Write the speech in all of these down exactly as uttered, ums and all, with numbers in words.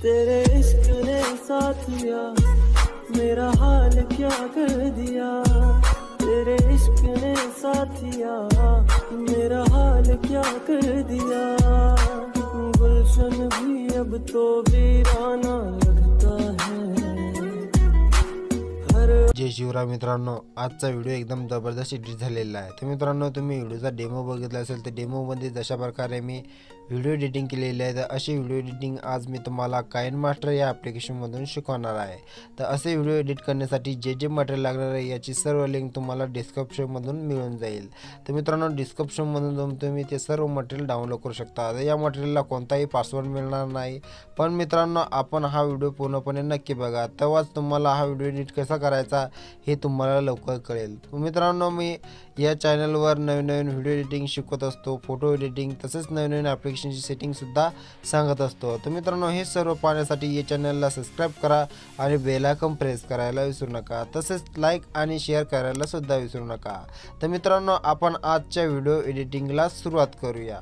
तेरे इश्क ने साथिया मेरा हाल क्या कर दिया, तेरे इश्क ने साथिया मेरा हाल क्या कर दिया। गुलशन भी अब तो वीराना लगता है। जय शिवराम मित्रांनो, आजचा व्हिडिओ एकदम जबरदस्त एडिट झालेला आहे। तर मित्रांनो, तुम्ही व्हिडिओचा डेमो बघितला असेल तर डेमोमध्ये जशा प्रकारे मी व्हिडिओ एडिटिंग केलेली आहे, तर अशी व्हिडिओ एडिटिंग आज मी तुम्हाला काइनमास्टर या ॲप्लिकेशनमधून शिकवणार आहे। तर असे व्हिडिओ एडिट करण्यासाठी जे जे मटेरियल लागणार आहे याची सर्व लिंक तुम्हाला डिस्क्रिप्शनमधून मिळून जाईल। तर मित्रांनो, डिस्क्रिप्शनमधून जाऊन तुम्ही ते सर्व मटेरियल डाउनलोड करू शकता। या मटेरियलला कोणताही पासवर्ड मिळणार नाही, पण मित्रांनो आपण हा व्हिडिओ पूर्णपणे नक्की बघा, तेव्हाच तुम्हाला हा व्हिडिओ एडिट कसा करायचा हे तुम्हाला लवकर कळेल। मित्रांनो, मी या चॅनलवर नवीन नवीन व्हिडिओ एडिटिंग शिकवत असतो, फोटो एडिटिंग तसेच नवीन नवीन ॲप्लिकेशन ची सेटिंग सुद्धा सांगत असतो। तर मित्रांनो, हे सर्व पाहण्यासाठी या चॅनलला सबस्क्राइब करा आणि बेल आयकॉन प्रेस करायला विसरू नका, तसेच लाईक आणि शेअर करायला सुद्धा विसरू नका। तर मित्रांनो, आपण आजच्या व्हिडिओ एडिटिंगला सुरुवात करूया।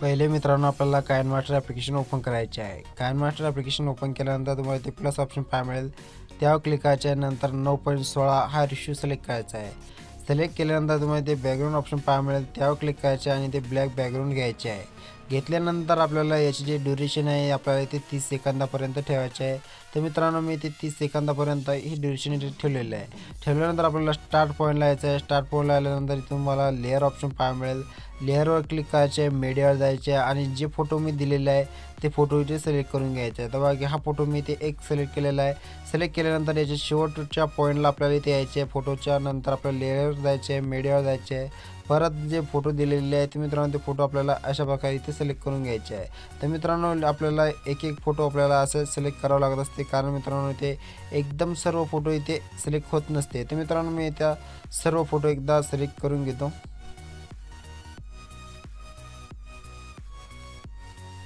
पहले मित्रांनो, आपल्याला काइनमास्टर ॲप्लिकेशन ओपन करायचे आहे। काइनमास्टर ॲप्लिकेशन ओपन केल्यानंतर तुम्हाला ते प्लस ऑप्शन पाहायला मिळेल, त्यावर क्लिक करायचे आहे। नंतर नऊ पॉईंट सोळा हा रेशियो सिलेक्ट करायचा आहे। सिलेक्ट केल्यानंतर तुम्हाला ते बॅकग्राऊंड ऑप्शन पाहायला मिळेल, त्यावर क्लिक करायचे आणि ते ब्लॅक बॅकग्राऊंड घ्यायचे आहे। घेतल्यानंतर आपल्याला याची जे ड्युरेशन आहे आपल्याला ते तीस सेकंदापर्यंत ठेवायचे आहे। तर मित्रांनो, मी ते तीस सेकंदापर्यंत ही ड्युरेशन ठेवलेलं आहे। ठेवल्यानंतर आपल्याला स्टार्ट पॉईंटला यायचं आहे। स्टार्ट पॉईंटला आल्यानंतर तुम्हाला लेअर ऑप्शन पाहायला मिळेल, लेअरवर क्लिक करायचे, मीडियावर जायचे आणि जे फोटो मी दिलेले आहे ते फोटो इथे सिलेक्ट करून घ्यायचे आहे। तर बघा, हा फोटो मी ते एक सिलेक्ट केलेला आहे। सिलेक्ट केल्यानंतर याच्या शेवटच्या पॉईंटला आपल्याला इथे यायचे आहे। फोटोच्या नंतर आपल्याला लेअरवर जायचे आहे, मीडियावर जायचे आहे, परत जे फोटो दिलेले आहेत मित्रांनो ते फोटो आपल्याला अशा प्रकारे इथे सिलेक्ट करून घ्यायचे आहे। तर मित्रांनो, आपल्याला एक एक फोटो आपल्याला असं सिलेक्ट करावं लागत असते, कारण मित्रांनो इथे एकदम सर्व फोटो इथे सिलेक्ट होत नसते। तर मित्रांनो, मी त्या सर्व फोटो एकदा सिलेक्ट करून घेतो।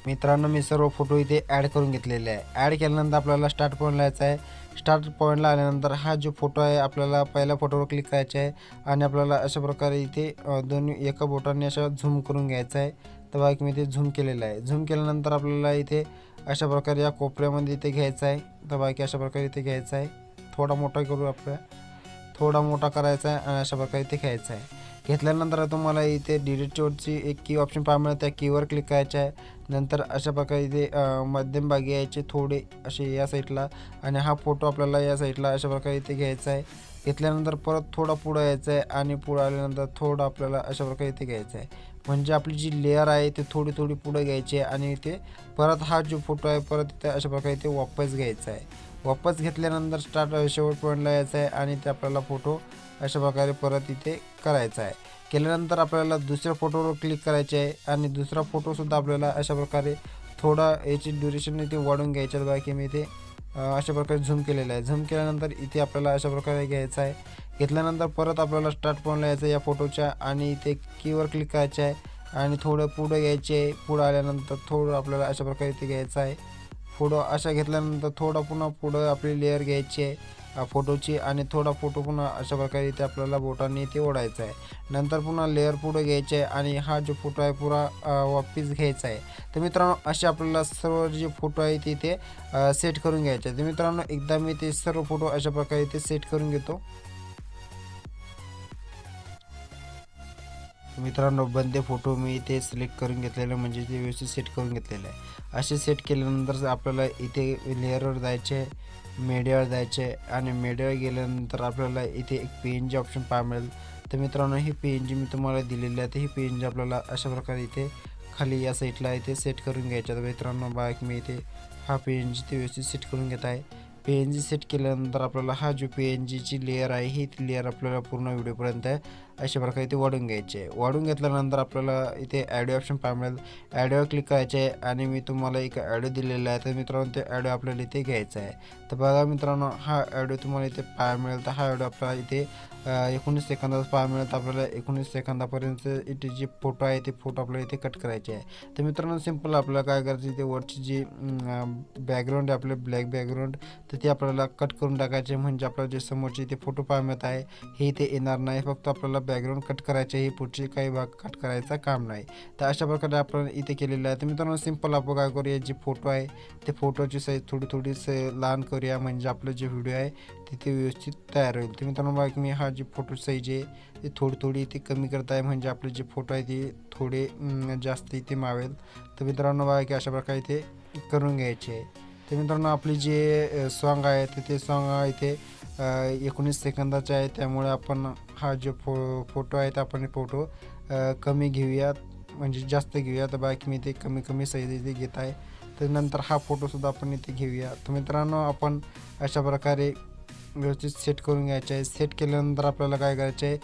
मित्रांनो, मी सर्व फोटो इथे ॲड करून घेतलेले आहे। ॲड केल्यानंतर आपल्याला स्टार्ट पॉईंटला यायचं आहे। स्टार्ट पॉईंटला आल्यानंतर हा जो फोटो आहे आपल्याला पहिल्या फोटोवर क्लिक करायचा आहे आणि आपल्याला अशा प्रकारे इथे दोन एका बोटाने अशा झूम करून घ्यायचा आहे। तर बघा, मी इथे झूम केलेला आहे। झूम केल्यानंतर आपल्याला इथे अशा प्रकारे या कोपऱ्यामध्ये इथे घ्यायचं आहे। तर बघा, अशा प्रकारे इथे घ्यायचं आहे, थोडा मोठा करू आपल्या, थोडा मोठा करायचा आहे आणि अशा प्रकारे इथे घ्यायचा आहे। घेतल्यानंतर तुम्हाला इथे डिलीट चोटची एक की ऑप्शन पाहायला मिळेल, त्या कीवर क्लिक करायचं आहे। नंतर अशा प्रकारे इथे मध्यमभागी यायचे थोडे असे या साईडला आणि हा फोटो आपल्याला या साईडला अशा प्रकारे इथे घ्यायचा आहे। घेतल्यानंतर परत थोडा पुढं यायचा आहे आणि पुढं आल्यानंतर थोडं आपल्याला अशा प्रकारे इथे घ्यायचं आहे, म्हणजे आपली जी लेअर आहे ते थोडी थोडी पुढं घ्यायची आहे आणि इथे परत हा जो फोटो आहे परत इथे अशा प्रकारे इथे वापस घ्यायचा आहे। वापस घेतल्यानंतर स्टार्ट शेवट पॉईंटला यायचं आहे आणि ते आपल्याला फोटो अशा प्रकारे परत इथे करायचा आहे। केल्यानंतर आपल्याला दुसऱ्या फोटोवर क्लिक करायचे आहे आणि दुसरा फोटोसुद्धा आपल्याला अशा प्रकारे थोडा याची ड्युरेशन इथे वाढून घ्यायची आहे। बाकी मी इथे अशा प्रकारे झूम केलेला आहे। झूम केल्यानंतर इथे आपल्याला अशा प्रकारे घ्यायचं आहे। घेतल्यानंतर परत आपल्याला स्टार्ट पॉईंटला यायचं आहे या फोटोच्या आणि इथे कीवर क्लिक करायचे आहे आणि थोडं पुढं घ्यायचे आहे। पुढं आल्यानंतर थोडं आपल्याला अशा प्रकारे इथे घ्यायचं आहे फोटो अशा। घेतल्यानंतर थोडा पुन्हा पुढं आपली लेअर घ्यायची आहे फोटोची आणि थोडा फोटो पुन्हा अशा प्रकारे इथे आपल्याला बोटांनी इथे ओढायचा आहे। नंतर पुन्हा लेअर पुढे घ्यायचे आहे आणि हा जो फोटो आहे पुरा वापस घ्यायचा आहे। तर मित्रांनो, असे आपल्याला सर्व जे फोटो आहे ते इथे सेट करून घ्यायचे आहे। तर मित्रांनो, एकदा मी ते सर्व फोटो अशा प्रकारे इथे सेट करून घेतो। मित्रांनो, बंदे फोटो मी इथे सिलेक्ट करून घेतलेलं, म्हणजे ते व्यवस्थित सेट करून घेतलेलं आहे। असे सेट केल्यानंतर आपल्याला इथे लेअरवर जायचे आहे, मीडियावर जायचे आहे आणि मीडियावर गेल्यानंतर आपल्याला इथे एक पीएनजी ऑप्शन पाहायला मिळेल। तर मित्रांनो, ही पीएनजी मी तुम्हाला दिलेली आहे, तर ही पीएनजी आपल्याला अशा प्रकारे इथे खाली या साईडला इथे सेट करून घ्यायची आहे। तर मित्रांनो, बाईक मी इथे हा पीएनजी ते व्यवस्थित सेट करून घेत आहे। पीएनजी सेट केल्यानंतर आपल्याला हा जो पीएनजीची लेअर आहे ही लेअर आपल्याला पूर्ण व्हिडिओपर्यंत आहे अशा प्रकारे इथे वाढून घ्यायचे आहे। वाढून घेतल्यानंतर आपल्याला इथे ॲडिओ ऑप्शन पाहायला मिळेल, ॲडिओवर क्लिक करायचे आहे आणि मी तुम्हाला एक ॲडिओ दिलेला आहे। तर मित्रांनो, ते ॲडिओ आपल्याला इथे घ्यायचा आहे। तर बघा मित्रांनो, हा ॲडिओ तुम्हाला इथे पाहायला मिळेल। तर हा ॲडिओ आपल्याला इथे एकोणीस सेकंदाचा पाहायला मिळेल। तर आपल्याला एकोणीस सेकंदापर्यंत इथे जे फोटो आहे ते फोटो आपल्याला इथे कट करायचे आहे। तर मित्रांनो, सिंपल आपल्याला काय करायचं, इथे वरची जी बॅकग्राऊंड आहे आपले ब्लॅक बॅकग्राऊंड तर ते आपल्याला कट करून टाकायचे, म्हणजे आपल्याला जे समोरचे इथे फोटो पाहायला मिळत आहे हे इथे येणार नाही, फक्त आपल्याला बैकग्राउंड कट करायचे आहे, पुढचे काही भाग कट करायचा काम नाही। तर अशा प्रकारे आपण इथे केलेलं आहे। तर मित्रांनो सिंपल आपण काय करूया, जे फोटो आहे ते फोटोची साइज थोडी थोडी लहान करूया, म्हणजे आपलं जे व्हिडिओ आहे तिथे व्यवस्थित तयार होईल। तर मित्रांनो बघा मी हा जी फोटो साइज आहे ती थोडी थोडी इथे कमी करताय, म्हणजे आपले जे फोटो आहे ते थोडे जास्त इथे मावेल। तर मित्रांनो बघा की अशा प्रकारे इथे करून घ्यायचे आहे। तर मित्रांनो आपली जे सॉन्ग आहे तिथे सॉन्ग इथे एकोणीस सेकंदाचे आहे, त्यामुळे आपण हा जो फो फोटो आहे आपण फोटो कमी घेऊयात, म्हणजे जास्त घेऊया। तर बाकी मी ते कमी कमी साईज इथे घेत आहे। तर नंतर हा फोटोसुद्धा आपण इथे घेऊया। तर मित्रांनो आपण अशा प्रकारे व्यवस्थित सेट करून घ्यायचं आहे। सेट केल्यानंतर आपल्याला काय करायचं आहे,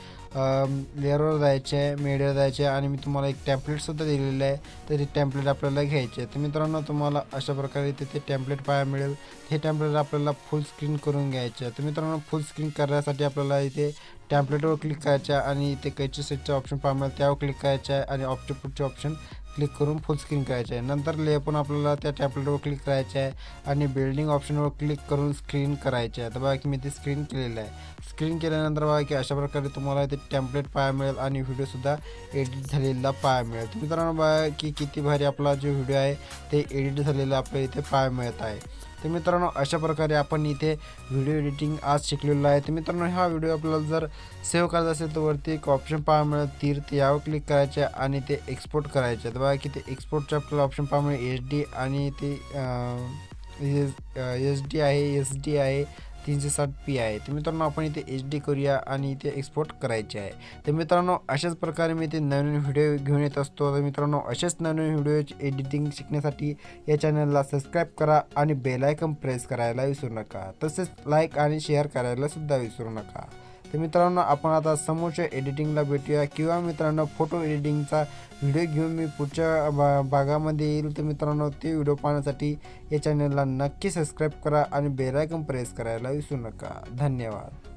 लेअरवर जायचं आहे, मीडियावर जायचं आहे, आणि मी तुम्हाला एक टॅम्पलेटसुद्धा दिलेलं आहे, तर ते टॅम्पलेट आपल्याला घ्यायचे आहे। तर मित्रांनो तुम्हाला अशा प्रकारे तिथे टॅम्पलेट पाहायला मिळेल। हे टॅम्पलेट आपल्याला फुल स्क्रीन करून घ्यायचं आहे। तर मित्रांनो फुल स्क्रीन करण्यासाठी आपल्याला इथे टॅम्पलेटवर क्लिक करायचं आहे, आणि इथे कैची सेटचं ऑप्शन पाहायला मिळेल, त्यावर क्लिक करायचं आहे, आणि ऑप्टिपुटचे ऑप्शन क्लिक करून फुल स्क्रीन करायचं आहे। नंतर ले पण आपल्याला त्या टॅम्पलेटवर क्लिक करायचं आहे, आणि बिल्डिंग ऑप्शनवर क्लिक करून स्क्रीन करायचं आहे। तर बघा की मी ते स्क्रीन केलेलं आहे। स्क्रीन केल्यानंतर बघा की अशा प्रकारे तुम्हाला ते टॅम्पलेट पाहायला मिळेल, आणि व्हिडिओसुद्धा एडिट झालेला पाहायला मिळेल। तर मित्रांनो बघा की किती भारी आपला जो व्हिडिओ आहे ते एडिट झालेला आपल्याला इथे पाहायला मिळत आहे। तर मित्रांनो अशा प्रकारे आपण इथे व्हिडिओ एडिटिंग आज शिकलेलो आहे। तर मित्रांनो हा व्हिडिओ आपल्याला जर सेव्ह करायचा असेल तर वरती एक ऑप्शन पाहायला मिळेल तीर, ते यावर क्लिक करायचे आणि ते एक्सपोर्ट करायचे। तर बघा की ते एक्सपोर्टचं आपल्याला ऑप्शन पाहायला मिळेल एच डी, आणि ते एस डी आहे, एस डी आहे, तीनशे साठ पी आहे। तर मित्रांनो आपण इथे एच डी करूया आणि इथे एक्सपोर्ट करायचे आहे। तर मित्रांनो अशाच प्रकारे मी ते नवीन व्हिडिओ घेऊन येत असतो। तर मित्रांनो असेच नवीन व्हिडिओ एडिटिंग शिकण्यासाठी या चॅनलला सबस्क्राईब करा, आणि बेल आयकॉन प्रेस करायला विसरू नका, तसेच लाईक आणि शेअर करायलासुद्धा विसरू नका। तर मित्रांनो आपण आता समोरच्या एडिटिंगला भेटूया, किंवा मित्रांनो फोटो एडिटिंगचा व्हिडिओ घेऊन मी पुढच्या बा भागामध्ये येईल। तर मित्रांनो ते व्हिडिओ पाहण्यासाठी या चॅनलला नक्की सबस्क्राईब करा, आणि बेल आयकॉन प्रेस करायला विसरू नका। धन्यवाद।